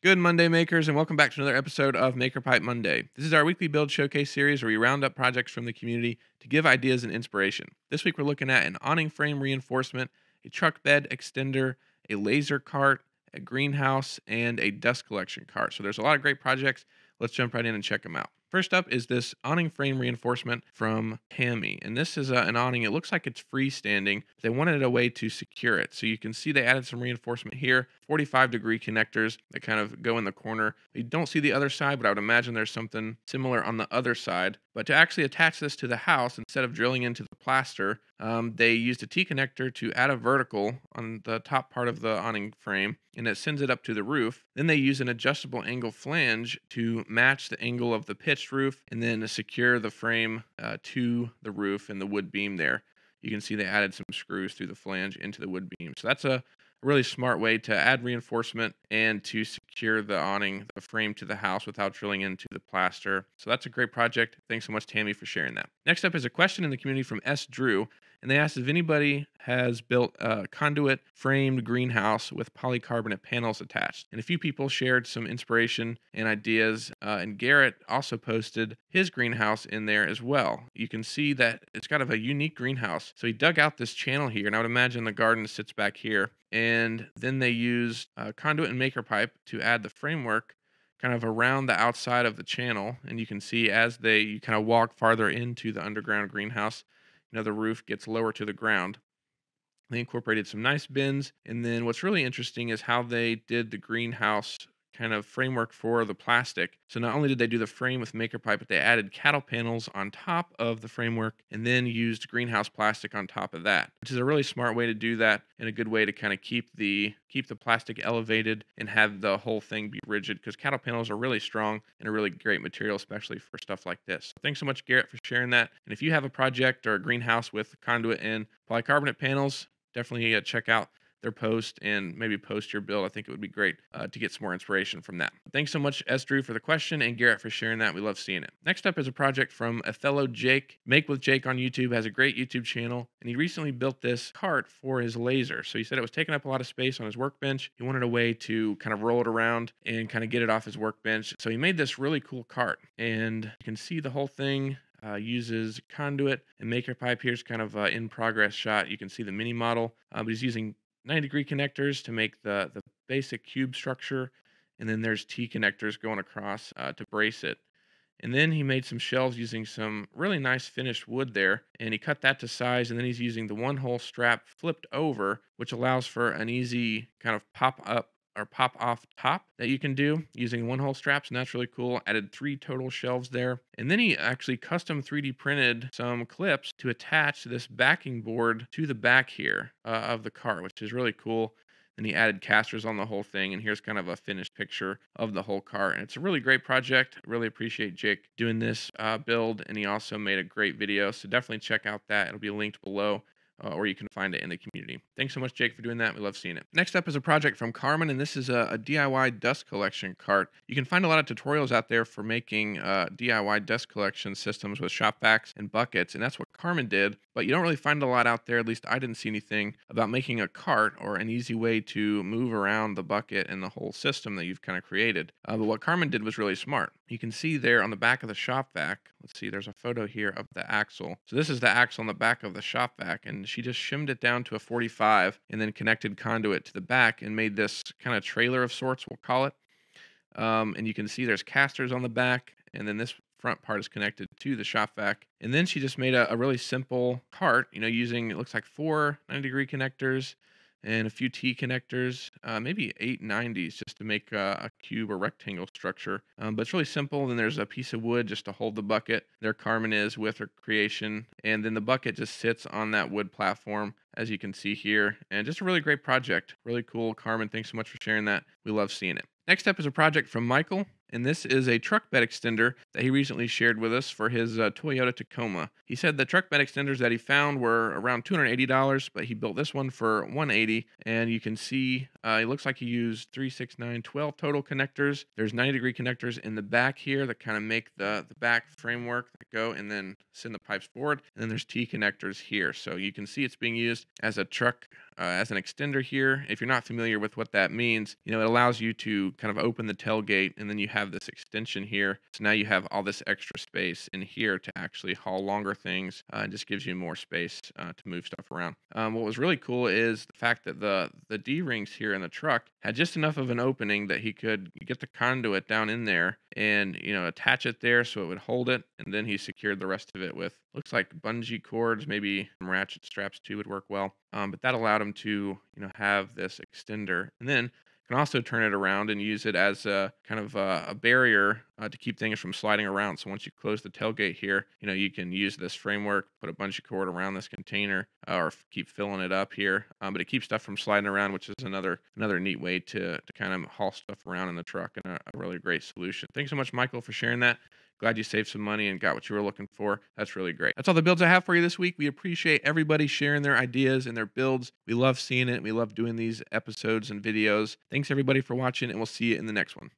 Good Monday, Makers, and welcome back to another episode of Maker Pipe Monday. This is our weekly build showcase series where we round up projects from the community to give ideas and inspiration. This week we're looking at an awning frame reinforcement, a truck bed extender, a laser cart, a greenhouse, and a dust collection cart. So there's a lot of great projects. Let's jump right in and check them out. First up is this awning frame reinforcement from Tammy. And this is an awning. It looks like it's freestanding. They wanted a way to secure it. So you can see they added some reinforcement here, 45-degree connectors that kind of go in the corner. You don't see the other side, but I would imagine there's something similar on the other side. But to actually attach this to the house, instead of drilling into the plaster, they used a T-connector to add a vertical on the top part of the awning frame, and it sends it up to the roof. Then they use an adjustable angle flange to match the angle of the pitched roof and then secure the frame to the roof and the wood beam there. You can see they added some screws through the flange into the wood beam. So that's a really smart way to add reinforcement and to secure the awning, the frame to the house without drilling into the plaster. So that's a great project. Thanks so much, Tammy, for sharing that. Next up is a question in the community from S. Drew, and they asked if anybody has built a conduit framed greenhouse with polycarbonate panels attached. And a few people shared some inspiration and ideas, and Garrett also posted his greenhouse in there as well. You can see that it's kind of a unique greenhouse. So he dug out this channel here, and I would imagine the garden sits back here. And then they used conduit and Maker Pipe to add the framework kind of around the outside of the channel. And you can see as you kind of walk farther into the underground greenhouse, the roof gets lower to the ground. They incorporated some nice bins. And then what's really interesting is how they did the greenhouse kind of framework for the plastic. So not only did they do the frame with Maker Pipe, but they added cattle panels on top of the framework and then used greenhouse plastic on top of that, which is a really smart way to do that and a good way to kind of keep the plastic elevated and have the whole thing be rigid, because cattle panels are really strong and a really great material, especially for stuff like this. So thanks so much, Garrett, for sharing that. And if you have a project or a greenhouse with conduit and polycarbonate panels, definitely check out their post and maybe post your build. I think it would be great to get some more inspiration from that. Thanks so much, S. Drew, for the question, and Garrett for sharing that. We love seeing it. Next up is a project from Othello Jake. Make with Jake on YouTube has a great YouTube channel, and he recently built this cart for his laser. So he said it was taking up a lot of space on his workbench. He wanted a way to kind of roll it around and kind of get it off his workbench. So he made this really cool cart, and you can see the whole thing uses conduit and Maker Pipe. Here's kind of an in-progress shot. You can see the mini model, but he's using 9-degree connectors to make the basic cube structure, and then there's T connectors going across to brace it. And then he made some shelves using some really nice finished wood there, and he cut that to size, and then he's using the one-hole strap flipped over, which allows for an easy kind of pop-up or pop-off top that you can do using one-hole straps, and that's really cool. Added 3 total shelves there. And then he actually custom 3D printed some clips to attach this backing board to the back here of the cart, which is really cool. And he added casters on the whole thing, and here's kind of a finished picture of the whole cart. And it's a really great project. I really appreciate Jake doing this build, and he also made a great video, so definitely check out that. It'll be linked below. Or you can find it in the community. Thanks so much, Jake, for doing that. We love seeing it. Next up is a project from Carmen, and this is a DIY dust collection cart. You can find a lot of tutorials out there for making DIY dust collection systems with shop vacs and buckets, and that's what Carmen did, but you don't really find a lot out there, at least I didn't see anything, about making a cart or an easy way to move around the bucket and the whole system that you've kind of created. But what Carmen did was really smart. You can see there on the back of the shop vac, let's see, there's a photo here of the axle. So this is the axle on the back of the shop vac, and she just shimmed it down to a 45 and then connected conduit to the back and made this kind of trailer of sorts, we'll call it. And you can see there's casters on the back, and then this front part is connected to the shop vac. And then she just made a really simple cart, using, it looks like 4 90-degree connectors and a few T connectors, maybe 8 90s just to make a cube or rectangle structure. But it's really simple. Then there's a piece of wood just to hold the bucket. There Carmen is with her creation. And then the bucket just sits on that wood platform, as you can see here. And just a really great project. Really cool. Carmen, thanks so much for sharing that. We love seeing it. Next up is a project from Michael, and this is a truck bed extender that he recently shared with us for his Toyota Tacoma. He said the truck bed extenders that he found were around $280, but he built this one for $180, and you can see it looks like he used 3, 6, 9, 12 total connectors. There's 90-degree connectors in the back here that kind of make the back framework that go and then send the pipes forward, and then there's T connectors here. So you can see it's being used as a truck as an extender here. If you're not familiar with what that means, you know, it allows you to kind of open the tailgate, and then you have this extension here. So now you have all this extra space in here to actually haul longer things. It just gives you more space to move stuff around. What was really cool is the fact that the D-rings here in the truck had just enough of an opening that he could get the conduit down in there and, you know, attach it there so it would hold it. And then he secured the rest of it with, looks like bungee cords, maybe some ratchet straps too would work well. But that allowed him to, you know, have this extender, and then you can also turn it around and use it as a kind of a barrier to keep things from sliding around. So once you close the tailgate here, you know, you can use this framework, put a bungee cord around this container, or keep filling it up here. But it keeps stuff from sliding around, which is another neat way to kind of haul stuff around in the truck, and a really great solution. Thanks so much, Michael, for sharing that. Glad you saved some money and got what you were looking for. That's really great. That's all the builds I have for you this week. We appreciate everybody sharing their ideas and their builds. We love seeing it. We love doing these episodes and videos. Thanks everybody for watching, and we'll see you in the next one.